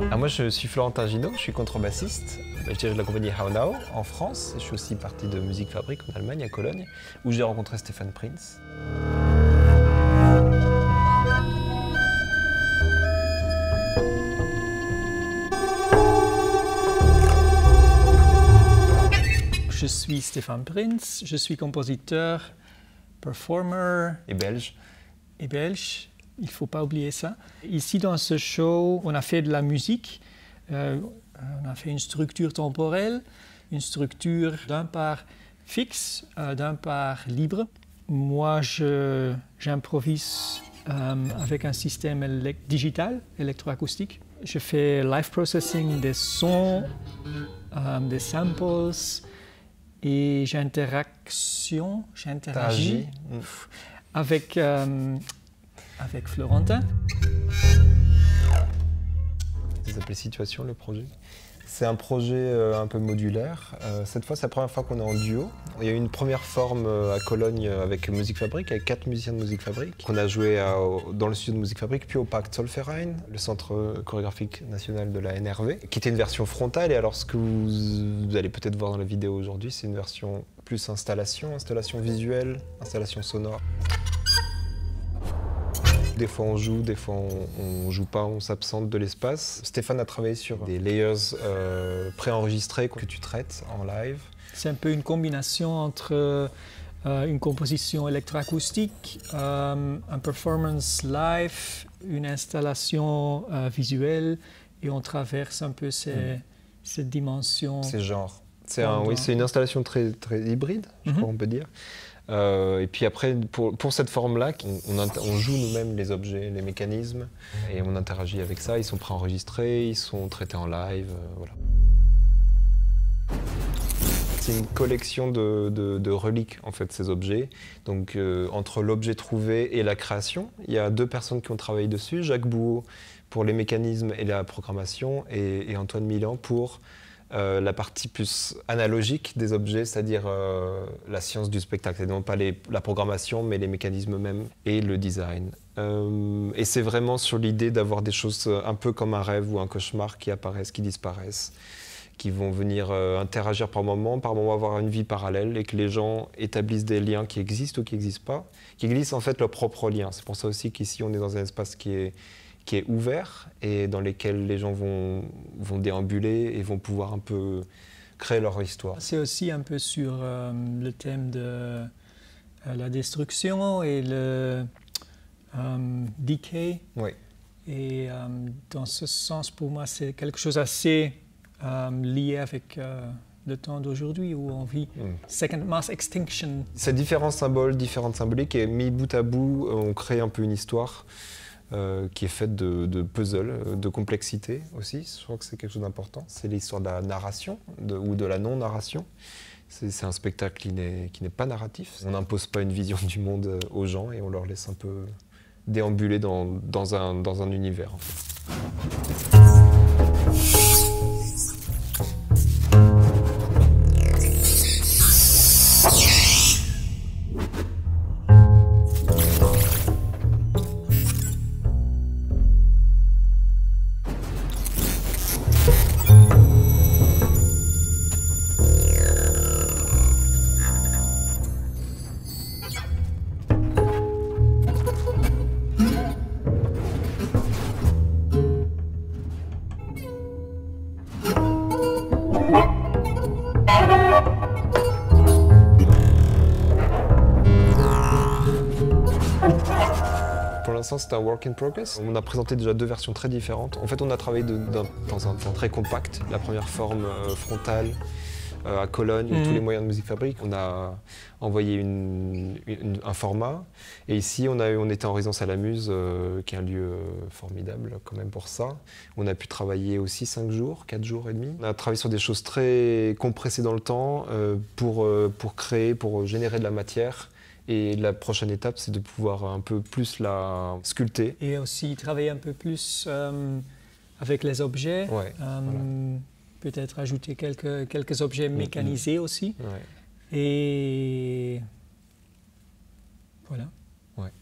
Alors moi je suis Florentin Ginot, je suis contrebassiste. Je dirige la compagnie How Now en France. Je suis aussi partie de Musikfabrik en Allemagne, à Cologne, où j'ai rencontré Stefan Prins. Je suis Stefan Prins, je suis compositeur, performer. Et belge. Et belge, il ne faut pas oublier ça. Ici, dans ce show, on a fait de la musique. On a fait une structure temporelle, une structure d'un part fixe, d'un part libre. Moi, j'improvise avec un système digital, électroacoustique. Je fais live processing des sons, des samples, et j'interagis avec Florentin. Ça s'appelle Situations, le projet. C'est un projet un peu modulaire. Cette fois, c'est la première fois qu'on est en duo. Il y a eu une première forme à Cologne avec Musikfabrik, avec 4 musiciens de Musikfabrik, qu'on a joué dans le studio de Musikfabrik, puis au Pact Solferein, le centre chorégraphique national de la NRV, qui était une version frontale. Et alors, ce que vous allez peut-être voir dans la vidéo aujourd'hui, c'est une version plus installation visuelle, installation sonore. Des fois on joue, des fois on joue pas, on s'absente de l'espace. Stéphane a travaillé sur des layers préenregistrés que tu traites en live. C'est un peu une combination entre une composition électroacoustique, un performance live, une installation visuelle, et on traverse un peu ces dimensions. Ces genres. Oui, c'est une installation très, très hybride, je crois on peut dire. Et puis après, pour cette forme-là, on joue nous-mêmes les objets, les mécanismes, et on interagit avec ça. Ils sont préenregistrés, ils sont traités en live, voilà. C'est une collection de reliques, en fait, ces objets. Donc, entre l'objet trouvé et la création, il y a deux personnes qui ont travaillé dessus. Jacques Bouault pour les mécanismes et la programmation, et Antoine Milian pour... la partie plus analogique des objets, c'est-à-dire la science du spectacle, c'est-à-dire non pas la programmation, mais les mécanismes eux-mêmes et le design. Et c'est vraiment sur l'idée d'avoir des choses un peu comme un rêve ou un cauchemar qui apparaissent, qui disparaissent, qui vont venir interagir par moments, avoir une vie parallèle, et que les gens établissent des liens qui existent ou qui n'existent pas, qui glissent en fait leurs propres liens. C'est pour ça aussi qu'ici on est dans un espace qui est ouvert et dans lesquels les gens vont déambuler et vont pouvoir un peu créer leur histoire. C'est aussi un peu sur le thème de la destruction et le decay. Oui. Et dans ce sens, pour moi, c'est quelque chose assez lié avec... le temps d'aujourd'hui où on vit second mass extinction. Ces différents symboles, différentes symboliques, et mis bout à bout, on crée un peu une histoire qui est faite de puzzles, de complexité aussi. Je crois que c'est quelque chose d'important. C'est l'histoire de la narration ou de la non-narration. C'est un spectacle qui n'est pas narratif. On n'impose pas une vision du monde aux gens et on leur laisse un peu déambuler dans un univers, en fait. Pour l'instant, c'est un work in progress. On a présenté déjà deux versions très différentes. En fait, on a travaillé dans un temps très compact. La première forme frontale à Cologne, où tous les moyens de Musikfabrik. On a envoyé un format. Et ici, on était en résidence à La Muse, qui est un lieu formidable quand même pour ça. On a pu travailler aussi 4 jours et demi. On a travaillé sur des choses très compressées dans le temps pour créer, pour générer de la matière. Et la prochaine étape, c'est de pouvoir un peu plus la sculpter. Et aussi travailler un peu plus avec les objets. Ouais, voilà. Peut-être ajouter quelques objets mécanisés aussi. Ouais. Et voilà. Ouais.